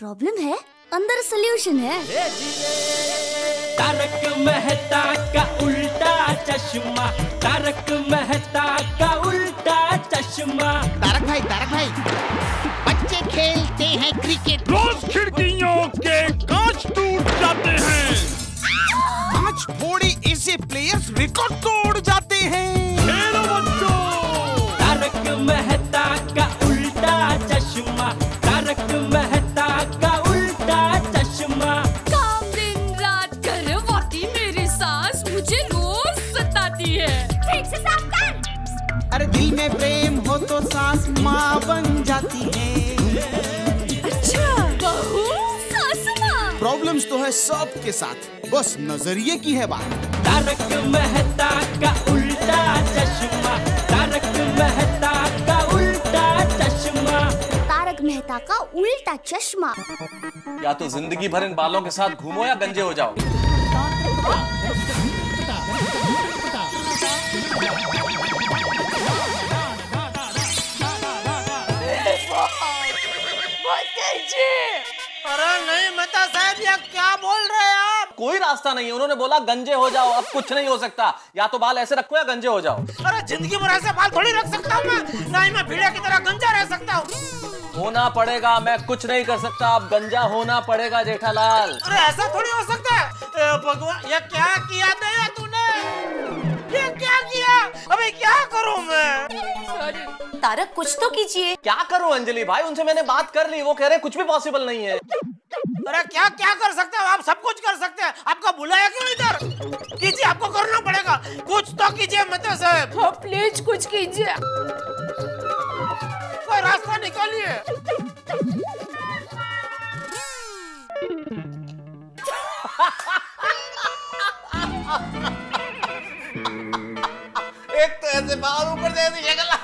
Problem है अंदर solution है। तारक मेहता का उल्टा चश्मा, तारक मेहता का उल्टा चश्मा। तारक भाई, तारक भाई, बच्चे खेलते हैं क्रिकेट, रोज खिड़कियों के कांच टूट जाते हैं। आज थोड़े ऐसे प्लेयर्स रिकॉर्ड तोड़ जाते हैं। हेलो बच्चों, तारक मेहता का उल्टा चश्मा, तारक मेहता का उल्टा चश्मा। काम दिन रात करे वाकई मेरी सास मुझे रोज सताती है। ठीक से साफ कर। अरे दिल में प्रेम हो तो सास माँ बन जाती है। अच्छा, बहू सास माँ। प्रॉब्लम्स तो है सब के साथ, बस नजरिए की है बात। तारक मेहता का उल्टा चश्मा, तारक मेहता का उल्टा चश्मा, तारक मेहता का उल्टा चश्मा। या तो जिंदगी भर इन बालों के साथ घूमो या गंजे हो जाओ। अरे नहीं मेहता साहब, ये क्या बोल रहे हैं आप? कोई रास्ता नहीं है, उन्होंने बोला गंजे हो जाओ। अब कुछ नहीं हो सकता, या तो बाल ऐसे रखो या गंजे हो जाओ। अरे जिंदगी भर ऐसे बाल थोड़ी रख सकता हूँ मैं, ना ही मैं भीड़े की तरह गंजा रह सकता हूँ। होना पड़ेगा, मैं कुछ नहीं कर सकता, आप गंजा होना पड़ेगा जेठालाल। अरे ऐसा थोड़ी हो सकता है। भगवान, ये क्या किया दया तूने? ये क्या किया? अबे क्या करूं मैं? तारक कुछ तो कीजिए। क्या करूं अंजलि भाई, उनसे मैंने बात कर ली, वो कह रहे कुछ भी पॉसिबल नहीं है। अरे क्या क्या कर सकते हो आप? सब कुछ कर सकते हैं, आपका बुलाया क्यों इधर? कीजिए, आपको करना पड़ेगा, कुछ तो कीजिए मेहता साहब। हाँ, प्लीज कुछ कीजिए, रास्ता निकालिए। एक तो ऐसे बाहर ऊपर से ऐसे निकला।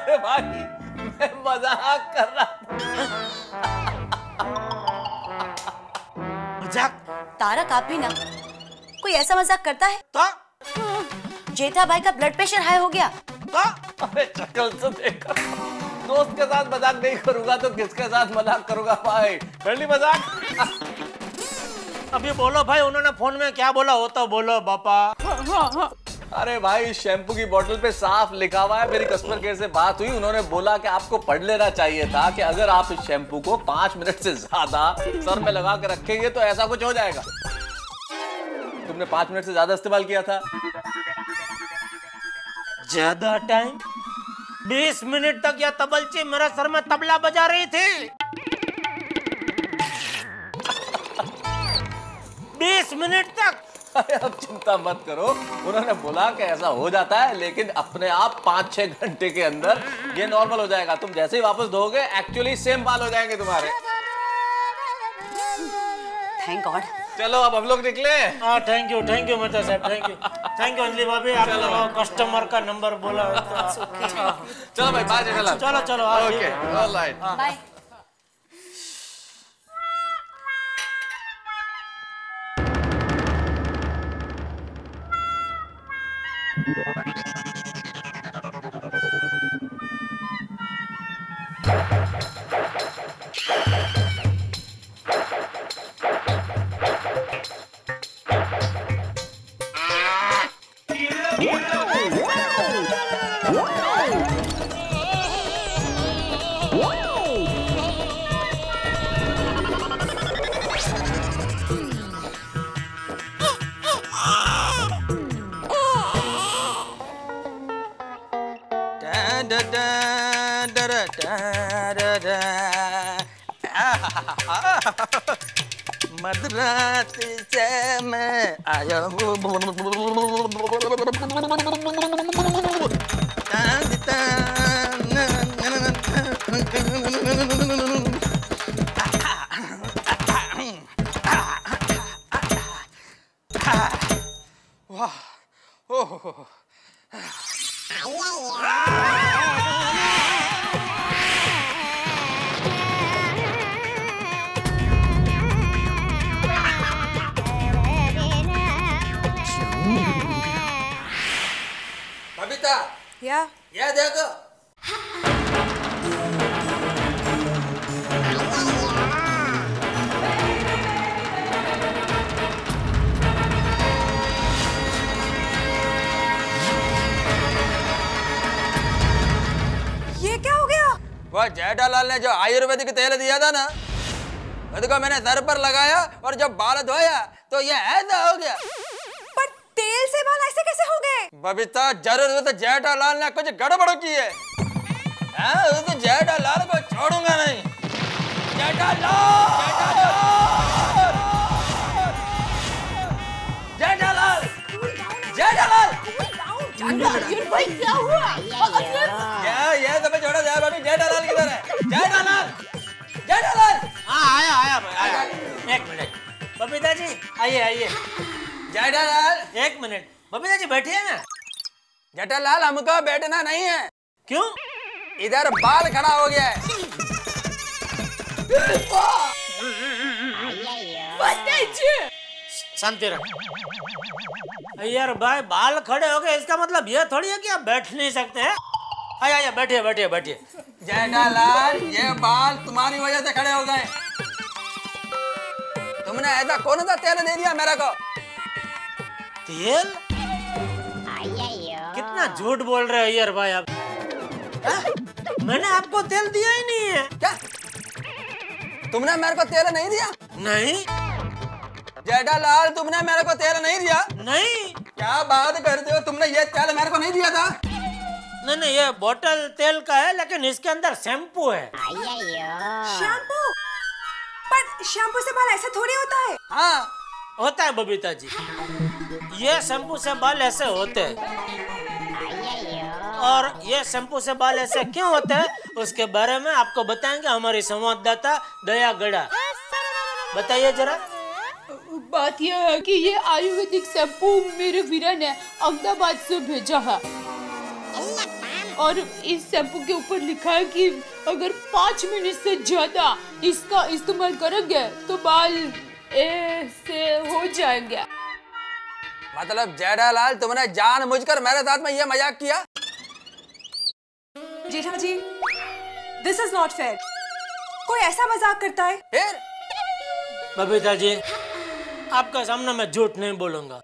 अरे भाई, मैं मजाक कर रहा था। मजाक? तारक आप ही ना, कोई ऐसा मजाक करता है तो? जेठा भाई का ब्लड प्रेशर हाई हो गया तो? अरे शक्ल से देखो, दोस्त के साथ मजाक नहीं करूंगा तो किसके साथ मजाक करूंगा भाई? कर ली मजाक। अभी बोलो भाई, उन्होंने फोन में क्या बोला हो तो बोलो बापा। अरे भाई, शैम्पू की बोतल पे साफ लिखा हुआ है, मेरी कस्टमर केयर से बात हुई, उन्होंने बोला कि आपको पढ़ लेना चाहिए था कि अगर आप इस शैम्पू को 5 मिनट से ज्यादा सर में लगा के रखेंगे तो ऐसा कुछ हो जाएगा। तुमने 5 मिनट से ज्यादा इस्तेमाल किया था। ज्यादा टाइम 20 मिनट तक यह तबलची मेरे सर में तबला बजा रही थी। 20 मिनट तक। अरे अब चिंता मत करो, उन्होंने बोला कि ऐसा हो जाता है, लेकिन अपने आप 5-6 घंटे के अंदर ये नॉर्मल हो जाएगा। तुम जैसे ही वापस धोगे एक्चुअली सेम बाल हो जाएंगे तुम्हारे। Thank God. चलो अब हम लोग निकले। हाँ, थैंक यू मेहता साहब, thank you, thank you Anjali भाभी, आप कस्टमर का नंबर बोला। चलो भाई, बाय जेठालाल। चलो चलो, ओके, ऑलराइट, बाय। मदरास से मैं आया हूँ। वाह, ओह, या देखो। जेठालाल ने जो आयुर्वेदिक तेल दिया था ना, खुद को मैंने सर पर लगाया और जब बाल धोया तो ये ऐसा हो गया। पर तेल से बाल ऐसे कैसे हो गए? बबीता जरूर तो जेठालाल ने कुछ गड़बड़ की है। उस जेठालाल को छोड़ूंगा नहीं। जेठालाल भाई क्या हुआ? क्या ये सब छोड़ा जाए भाभी? जेठालाल किधर है? जेठालाल जेठालाल आया आया आया। एक मिनट बबीता जी, आइए आइए। जेठालाल एक मिनट बबीता जी बैठिए ना। जेठालाल हमको बैठना नहीं है। क्यों? इधर बाल खड़ा हो गया है। शांति रख यार भाई, बाल खड़े हो गए इसका मतलब ये थोड़ी है कि आप बैठ नहीं सकते हैं। आया आया बैठिए बैठिए बैठिए। जेठालाल ये बाल तुम्हारी वजह से खड़े हो गए। तुमने ऐसा कौन सा तेल दे दिया मेरे को? तेल? कितना झूठ बोल रहे हो अय्यर भाई आप। मैंने आपको तेल दिया ही नहीं है। क्या तुमने मेरे को तेल नहीं दिया? नहीं। जेठालाल तुमने मेरे को तेल नहीं दिया? नहीं। क्या बात करते हो, तुमने ये तेल मेरे को नहीं दिया था? नहीं नहीं, ये बोतल तेल का है लेकिन इसके अंदर शैम्पू है। शैम्पू? पर शैम्पू से बाल ऐसे थोड़ी होता है। हाँ होता है बबीता जी, ये शैम्पू से बाल ऐसे होते हैं। और ये शैम्पू से बाल ऐसे क्यों होते हैं उसके बारे में आपको बताएंगे हमारी संवाददाता दया। गड़ा बताइए जरा। बात यह है कि ये आयुर्वेदिक शैम्पू मेरे वीरा ने अहमदाबाद से भेजा है और इस शैम्पू के ऊपर लिखा है कि अगर 5 मिनट से ज्यादा इसका इस्तेमाल करोगे तो बाल ऐसे हो जाएंगे। मतलब जेठालाल तुमने जानबूझकर मेरे साथ में ये मजाक किया? Jetha ji this is not fair. कोई ऐसा मजाक करता है? फेयर? बबीता जी आपके सामने मैं झूठ नहीं बोलूंगा।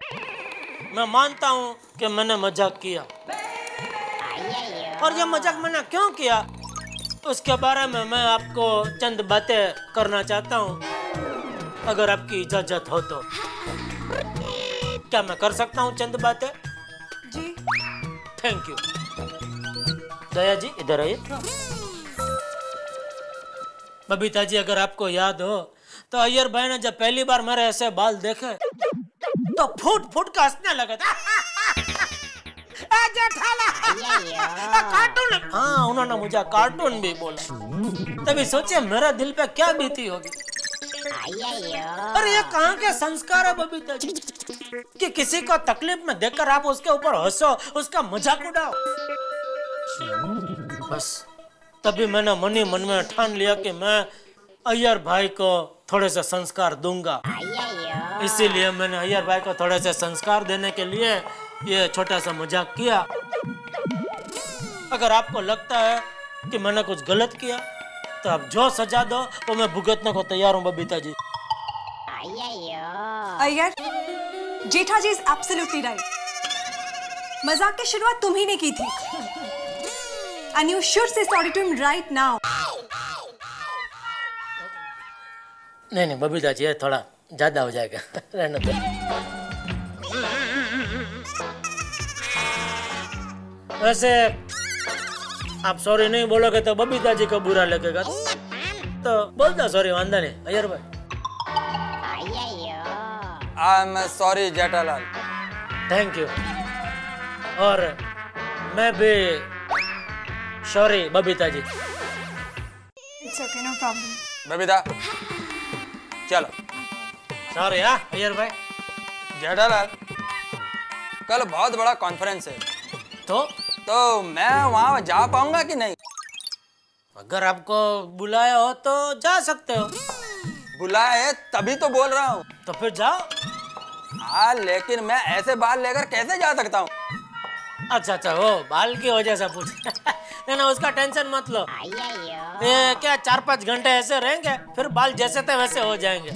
मैं मानता हूँ कि मैंने मजाक किया और ये मजाक मैंने क्यों किया उसके बारे में मैं आपको चंद बातें करना चाहता हूँ अगर आपकी इजाजत हो तो। क्या मैं कर सकता हूँ चंद बातें? जी। Thank you. दया जी इधर आइए। बबीता जी अगर आपको याद हो तो अय्यर भाई ने जब पहली बार मेरे ऐसे बाल देखे तो फूट फूट का हंसने लगा था। कार्टून। हाँ उन्होंने मुझे कार्टून भी बोला। तभी सोचिए मेरा दिल पे क्या बीती होगी। अरे ये कहाँ के संस्कार है बबीता जी कि किसी को तकलीफ में देखकर आप उसके ऊपर हंसो, उसका मजाक उड़ाओ। बस तभी मैंने मन ही मन में ठान लिया कि मैं अय्यर भाई को थोड़े से संस्कार दूंगा। इसीलिए मैंने अय्यर भाई को थोड़े से संस्कार देने के लिए ये छोटा सा मजाक किया। अगर आपको लगता है कि मैंने कुछ गलत किया तो आप जो सजा दो वो मैं भुगतने को तैयार हूँ Babita ji. Iyer Jetha ji is absolutely right. मजाक की शुरुआत तुम ही ने की थी and you should say sorry to him right now. नहीं नहीं बबीता जी ये थोड़ा ज्यादा हो जाएगा। रहने दो। वैसे आप सॉरी नहीं बोलोगे तो बबीता जी को बुरा लगेगा तो बोल दो सॉरी। वांदा नहीं अय्यर भाई। I am sorry Jethalal. Thank you. और मैं भी sorry Babita ji. It's okay no problem. Babita चलो। सॉरी हाँ अय्यर भाई। जेठालाल कल बहुत बड़ा कॉन्फ्रेंस है तो मैं वहाँ जा पाऊंगा कि नहीं? अगर आपको बुलाया हो तो जा सकते हो। बुलाया है तभी तो बोल रहा हूँ। तो फिर जाओ। हाँ लेकिन मैं ऐसे बाल लेकर कैसे जा सकता हूँ? अच्छा अच्छा वो बाल की वजह से पूछ। नहीं ना उसका टेंशन मत लो। ये क्या 4-5 घंटे ऐसे रहेंगे फिर बाल जैसे थे वैसे हो जाएंगे।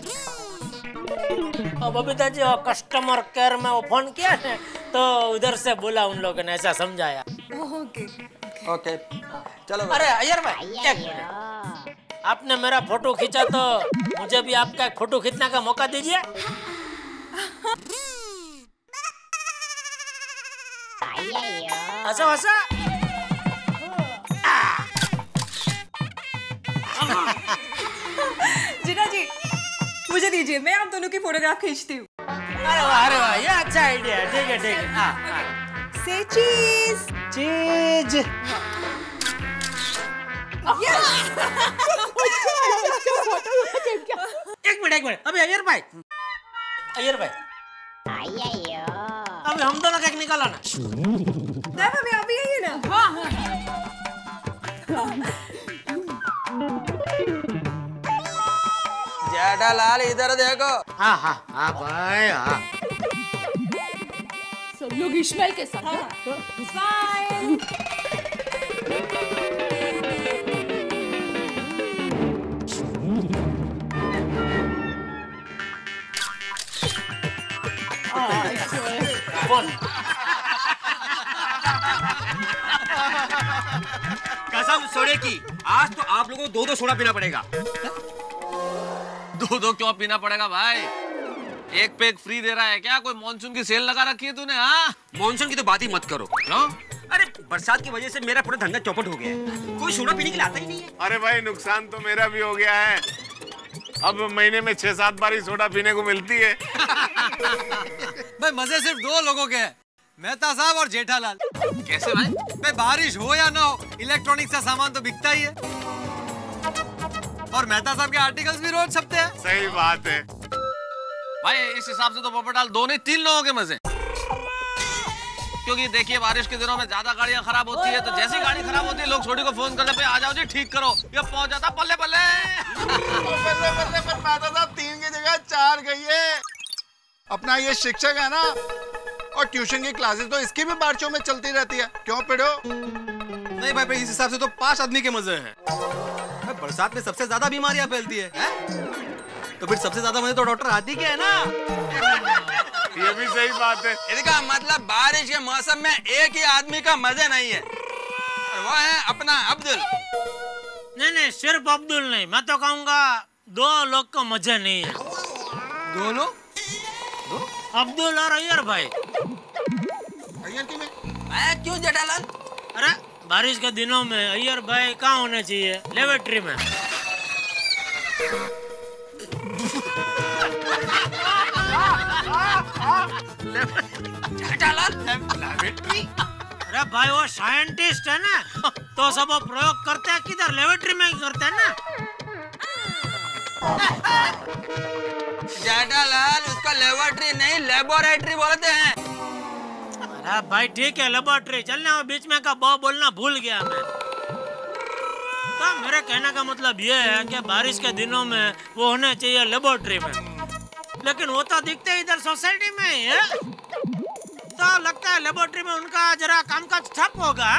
और बबीता जी वो कस्टमर केयर में वो फोन किया ने तो उधर से बोला उन लोगों ने ऐसा समझाया। Okay okay. चलो। अरे अय्यर भाई एक मिनट, आपने मेरा फोटो खींचा तो मुझे भी आपका फोटो खींचने का मौका दीजिए। हंसो हंसो। जीना जी मुझे दीजिए, मैं आप दोनों की फोटोग्राफ खींचती हूँ। अरे वाह ये अच्छा आइडिया है। ठीक है ठीक है। से चीज चीज। एक मिनट। अबे अय्यर भाई अबे हम दोनों का एक निकाला ना। अभी आइए ना। जेठालाल इधर देखो। हाँ भाई हाँ। सब लोग इस्माइल के साथ। कसम सोने की, आज तो आप लोगों को दो सोडा पीना पड़ेगा। दो क्यों पीना पड़ेगा भाई? एक पे एक फ्री दे रहा है क्या? कोई मॉनसून की सेल लगा रखी है तूने? हाँ मॉनसून की तो बात ही मत करो। अरे बरसात की वजह से मेरा पूरा धंधा चौपट हो गया है, कोई सोडा पीने के लिए आता ही नहीं है। अरे भाई नुकसान तो मेरा भी हो गया है, अब महीने में 6-7 बार ही सोडा पीने को मिलती है। भाई मजे सिर्फ 2 लोगों के, मेहता साहब और जेठालाल। कैसे भाई? भाई बारिश हो या ना हो इलेक्ट्रॉनिक्स का सामान तो बिकता ही है, और मेहता साहब के आर्टिकल्स भी रोज छपते हैं। सही बात है भाई, इस हिसाब से तो पोपटाल 2 नहीं 3 लोगों के मजे, क्योंकि देखिए बारिश के दिनों में ज्यादा गाड़ियां खराब होती है, तो जैसी गाड़ी खराब होती है लोग छोटी को फोन करते हैं, आ जाओ जी ठीक करो, ये पहुंच जाता पल्ले पल्ले। पर मेहता साहब 3 की जगह 4 गई है। अपना ये शिक्षक है ना, और ट्यूशन की क्लासेस तो इसकी भी बारिशों में चलती रहती है, क्यों पढ़ो? नहीं भाई इस हिसाब से तो 5 आदमी के मजे है। बरसात में सबसे ज्यादा बीमारियां फैलती है, तो फिर सबसे ज्यादा मजे तो डॉक्टर आती के है ना। ये भी सही बात है। इसका मतलब बारिश के मौसम में एक ही आदमी का मजे नहीं है, वो है अपना अब्दुल। नहीं सिर्फ अब्दुल नहीं, मैं तो कहूँगा 2 लोग का मजे नहीं है। 2 लोग? 2 अब्दुल और अय्यर भाई। अय्यर की मैं क्यों जेठालाल? अरे बारिश के दिनों में अय्यर भाई कहाँ होने चाहिए? लेबोरेटरी में। अरे भाई वो साइंटिस्ट है ना, तो सब वो प्रयोग करते हैं किधर? लेबोरेटरी में ही करते हैं ना। जेठालाल उसका लेबोरेटरी नहीं लेबोरेटरी बोलते हैं। हाँ भाई ठीक है लेबोरेटरी, चलना वो बीच में का ब बोलना भूल गया मैं। तो मेरे कहने का मतलब ये है कि बारिश के दिनों में वो होने चाहिए लेबोरेटरी में, लेकिन वो तो दिखते ही इधर सोसाइटी में ही है, तो लगता है लेबोरेटरी में उनका जरा कामकाज ठप होगा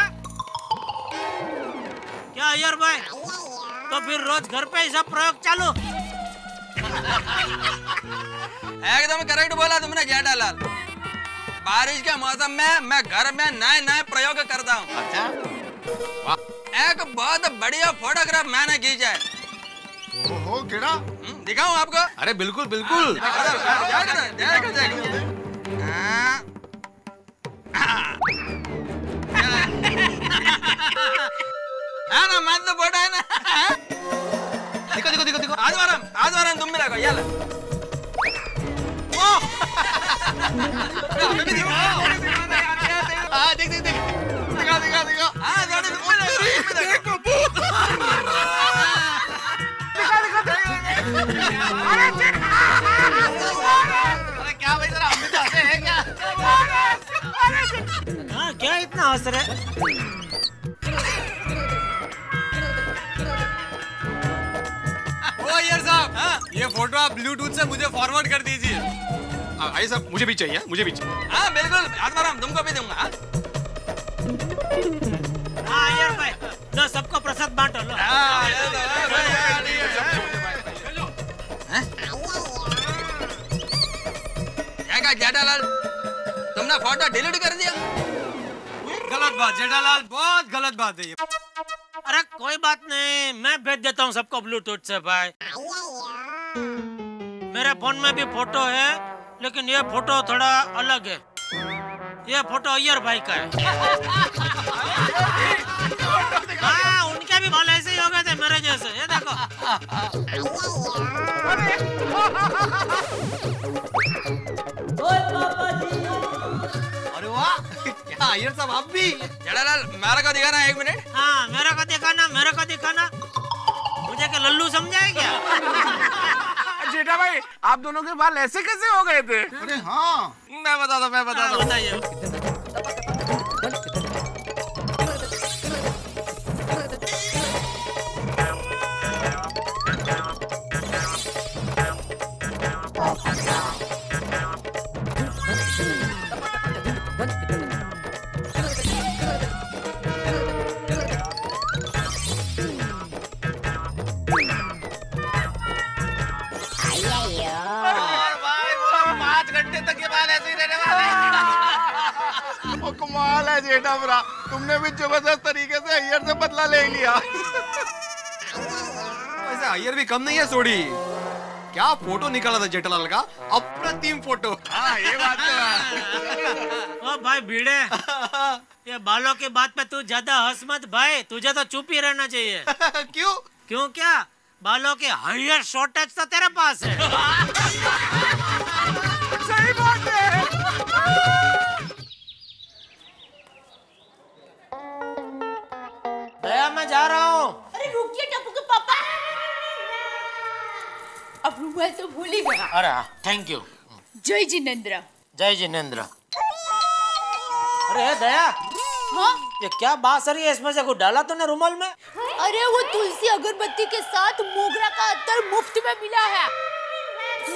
क्या अय्यर भाई? तो फिर रोज घर पे ही सब प्रयोग चालू। एकदम करेक्ट बोला तुमने जेठालाल, बारिश के मौसम में मैं घर में नए प्रयोग करता हूँ। अच्छा? एक बहुत बढ़िया फोटोग्राफ मैंने खींचा है। ओहो किड़ा? दिखाऊं आपको? अरे बिल्कुल बिल्कुल। है ना मस्त फोटो है ना? देखो देखो देखो देखो। आज वारम तुम मिला यार। क्या इतना असर है? ओ यार साहब ये फोटो आप ब्लूटूथ से मुझे फॉरवर्ड कर दीजिए। भाई साहब मुझे भी चाहिए, मुझे भी चाहिए। हाँ बिल्कुल आत्माराम तुमको भी दूंगा। हाँ यार भाई लो सबको प्रसाद बांटो लो। क्या जेठालाल तुमने फोटो डिलीट कर दिया? गलत बात जेठालाल, बहुत गलत बात है ये। अरे कोई बात नहीं, मैं भेज देता हूँ सबको ब्लूटूथ से भाई। मेरे फोन में भी फोटो है, लेकिन ये फोटो थोड़ा अलग है। ये फोटो अय्यर भाई का है। हाँ, उनके भी बाल ऐसे ही हो गए थे मेरे जैसे, ये देखो। अरे वाह, अय्यर साहब आप भी। जेठालाल मेरा का दिखाना 1 मिनट। हाँ मेरा का दिखाना, मेरा का दिखाना। मुझे क्या लल्लू समझाए क्या? जेठा भाई आप दोनों के बाल ऐसे कैसे हो गए थे? अरे हाँ मैं बता दो, मैं बता दो। बताइए। कमाल है जेठा भरा, तुमने भी जबरदस्त तरीके से अय्यर से बदला ले लिया। वैसे अय्यर भी कम नहीं है सोडी, क्या फोटो निकाला था जेठालाल का, अप्रतिम फोटो। हाँ ये बात है। ओ भाई भिड़े, ये बालों की बात पे तू ज्यादा हंस मत भाई, तुझे तो चुप ही रहना चाहिए। क्यों? क्यों क्या, बालों के हायर शॉर्टेज तो तेरे पास है। सही बात है। दया मैं जा रहा हूँ। अरे रुकिए टप्पू के पापा, अब रूबल तो भूल ही गया। अरे थैंक यू। जय जिनेंद्र, जय जिनेंद्र। अरे दया। हाँ? ये क्या बांसुरी है, इसमें से कुछ डाला तूने रुमाल में? अरे वो तुलसी अगरबत्ती के साथ मोगरा का अत्तर मुफ्त में मिला है,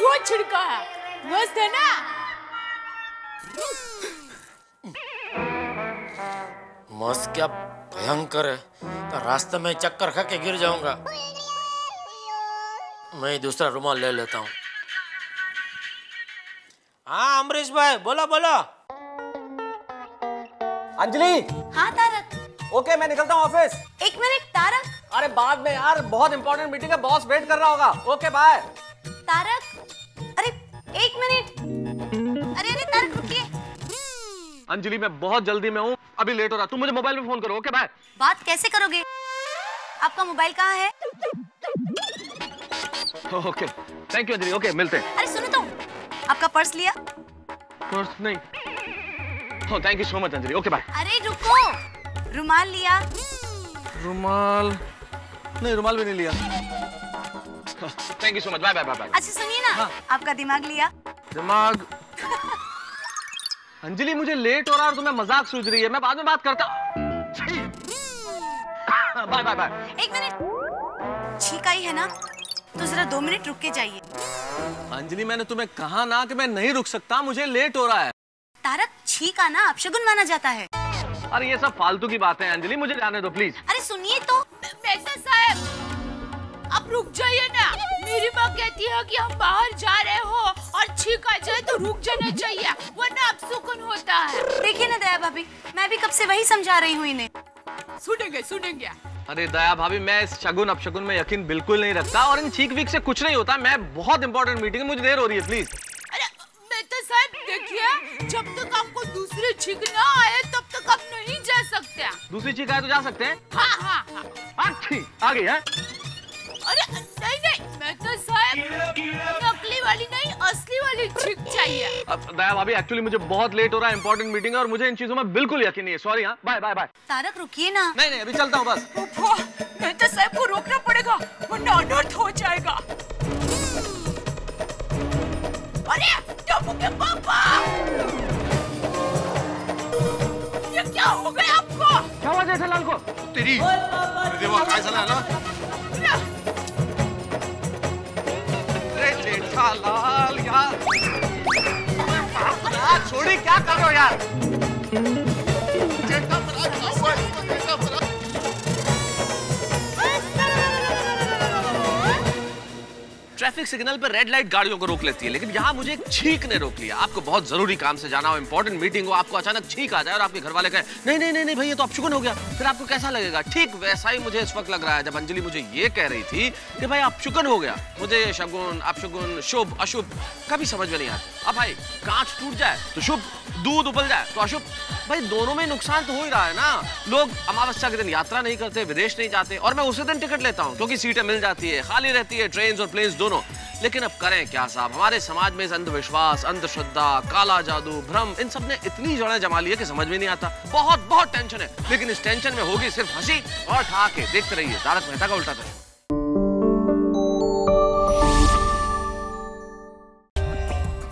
वो छिड़का है, मस्त है ना? मस्त क्या भयंकर है, तो रास्ते में चक्कर खा के गिर जाऊंगा। मैं दूसरा रुमाल ले लेता हूँ। हाँ अमरीश भाई बोलो बोलो। अंजलि। हाँ तारक। ओके मैं निकलता हूँ ऑफिस। 1 मिनट तारक। अरे बाद में यार, बहुत इंपॉर्टेंट मीटिंग है, बॉस वेट कर रहा होगा। Okay bye. तारक अरे 1 मिनट। अरे तारक रुकिए। अंजलि मैं बहुत जल्दी में हूँ, अभी लेट हो रहा, तुम मुझे मोबाइल में फोन करो। Okay bye. बात कैसे करोगे, आपका मोबाइल कहाँ है? Okay thank you Anjali. Okay मिलते हैं। अरे सुनो तो, आपका पर्स लिया? पर्स नहीं। Oh thank you so much Anjali. Okay bye. अरे रुको, रुमाल लिया? रुमाल नहीं, रुमाल भी नहीं लिया। Thank you so much, bye bye bye. अच्छा सुनिए ना। हाँ? आपका दिमाग लिया? दिमाग? अंजलि मुझे लेट हो रहा है और तुम्हें मजाक सूझ रही है, मैं बाद में बात करता। Bye bye bye. 1 मिनट। छींक आई है ना, तो जरा 2 मिनट रुक के जाइए। अंजलि मैंने तुम्हें कहा ना कि मैं नहीं रुक सकता, मुझे लेट हो रहा है। तारक छींक आना अपशगुन माना जाता है। अरे ये सब फालतू की बातें हैं अंजलि, मुझे जाने दो प्लीज। अरे सुनिए तो। मेहता साहब आप रुक जाइए ना, मेरी माँ कहती है कि हम बाहर जा रहे हो और छींक आ जाए तो रुक जाना चाहिए, वरना अब सुकून होता है। देखिए ना दया भाभी, मैं भी कब से वही समझा रही हूँ इन्हें। सुनेंगे सुनेंगे। अरे दया भाभी मैं इस शगुन अपशगुन में यकीन बिल्कुल नहीं रखता, और इन छींक वीक से कुछ नहीं होता। मैं बहुत इंपॉर्टेंट मीटिंग है, मुझे देर हो रही है प्लीज। अरे मेहता साहब देखिए, जब तक आपको दूसरी छींक न आए तब तक आप नहीं जा सकते। दूसरी छींक आए तो जा सकते हैं। हाँ हाँ हाँ आ गई है। अरे नहीं नहीं मेहता साहब, नकली वाली नहीं असली वाली छींक चाहिए। अब दया भाभी एक्चुअली मुझे बहुत लेट हो रहा है, इंपॉर्टेंट मीटिंग है, और मुझे इन चीजों में बिल्कुल यकीन नहीं है। सॉरी। हाँ बाय बाय बाय। तारक रुकिए ना। नहीं नहीं अभी चलता हूँ बस। मेहता साहब को रोकना पड़ेगा वरना अनर्थ हो जाएगा। अरे टप्पू के पापा ये क्या हो गया आपको? क्या हुआ जेठालाल को? तेरी जेठालाल यार, छोड़ी क्या कर रहे हो यार? ट्रैफिक सिग्नल पर रेड लाइट गाड़ियों को रोक लेती है, लेकिन यहाँ मुझे एक छींक ने रोक लिया। आपको बहुत जरूरी काम से जाना हो, इंपॉर्टेंट मीटिंग हो, आपको अचानक छींक आ जाए और आपके घर वाले कहें नहीं नहीं नहीं भाई ये तो अपशगुन हो गया, फिर आपको कैसा लगेगा? ठीक वैसा ही मुझे इस वक्त लग रहा है जब अंजलि मुझे ये कह रही थी कि भाई अपशगुन हो गया। मुझे शगुन अपशगुन शुभ अशुभ कभी समझ में नहीं आता। अब भाई कांच टूट जाए तो शुभ, दूध उबल जाए तो अशुभ, भाई दोनों में नुकसान तो हो ही रहा है ना। लोग अमावस्या के दिन यात्रा नहीं करते, विदेश नहीं जाते, और मैं उसी दिन टिकट लेता हूँ क्योंकि सीटें मिल जाती है, खाली रहती है ट्रेन और प्लेन दोनों। लेकिन अब करें क्या साहब, हमारे समाज में इस अंधविश्वास, अंधश्रद्धा, काला जादू, भ्रम, इन सब ने इतनी जड़ें जमा ली है कि समझ में नहीं आता। बहुत बहुत टेंशन है, लेकिन इस टेंशन में होगी सिर्फ हंसी और ठहाके। देखते रहिए तारक मेहता का उल्टा चश्मा।